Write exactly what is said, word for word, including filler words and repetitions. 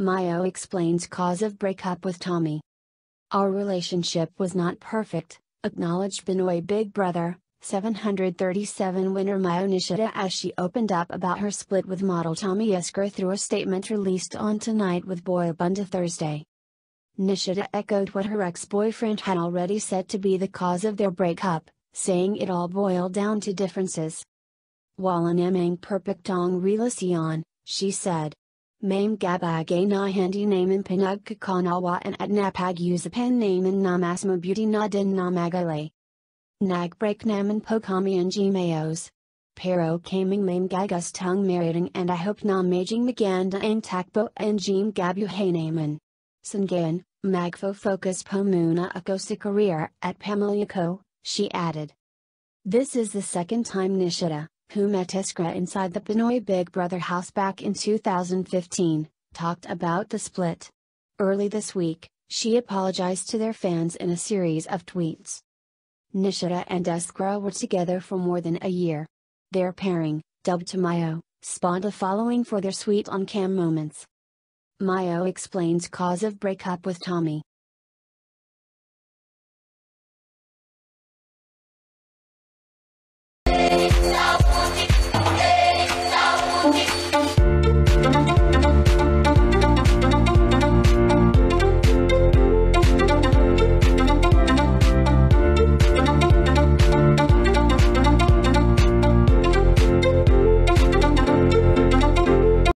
Mayo explains cause of breakup with Tommy. Our relationship was not perfect, acknowledged Pinoy Big Brother seven hundred thirty-seven winner Mayo Nishida as she opened up about her split with model Tommy Esker through a statement released on Tonight with Boy Abunda Thursday. Nishida echoed what her ex-boyfriend had already said to be the cause of their breakup, saying it all boiled down to differences. Wala na mang perfectong relasyon, she said. May gabagay na hindi namin pinagkakanawan at napag-usapan namin na mas mabuti na din na maghiwalay. Nagbreak naman po kami ng mayos. Pero kaming may gagustong mariting and I hope na maging maganda ang takbo ng gabuhay namin. Sangayon, magfo-focus po muna ako sa career at pamilya ko, she added. This is the second time Nishida, who met Esker inside the Pinoy Big Brother house back in two thousand fifteen, talked about the split. Early this week, she apologized to their fans in a series of tweets. Nishida and Esker were together for more than a year. Their pairing, dubbed Mayo, spawned a following for their sweet on-cam moments. Mayo explains cause of breakup with Tommy.